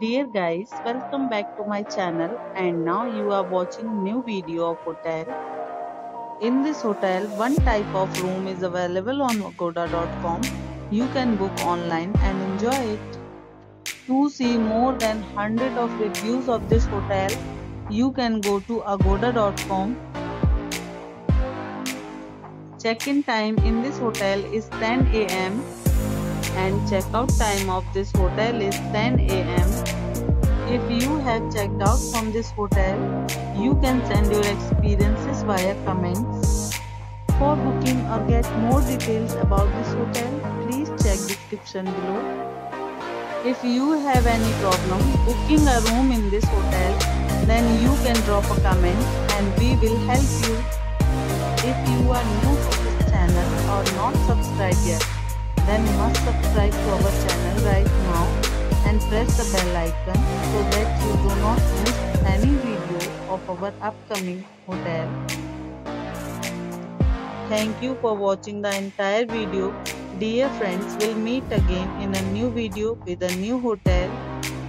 Dear guys, welcome back to my channel, and now you are watching new video of hotel. In this hotel, one type of room is available on agoda.com. You can book online and enjoy it. To see more than 100 of reviews of this hotel, you can go to agoda.com. Check-in time in this hotel is 10 a.m. and check-out time of this hotel is 10 a.m. If you have checked out from this hotel, you can send your experiences via comments. For booking or get more details about this hotel, please check description below. If you have any problem booking a room in this hotel, then you can drop a comment and we will help you. If you are new to this channel or not subscribed yet, then you must subscribe to our channel right now and press the bell icon so that you do not miss any video of our upcoming hotel. Thank you for watching the entire video. Dear friends, we'll meet again in a new video with a new hotel.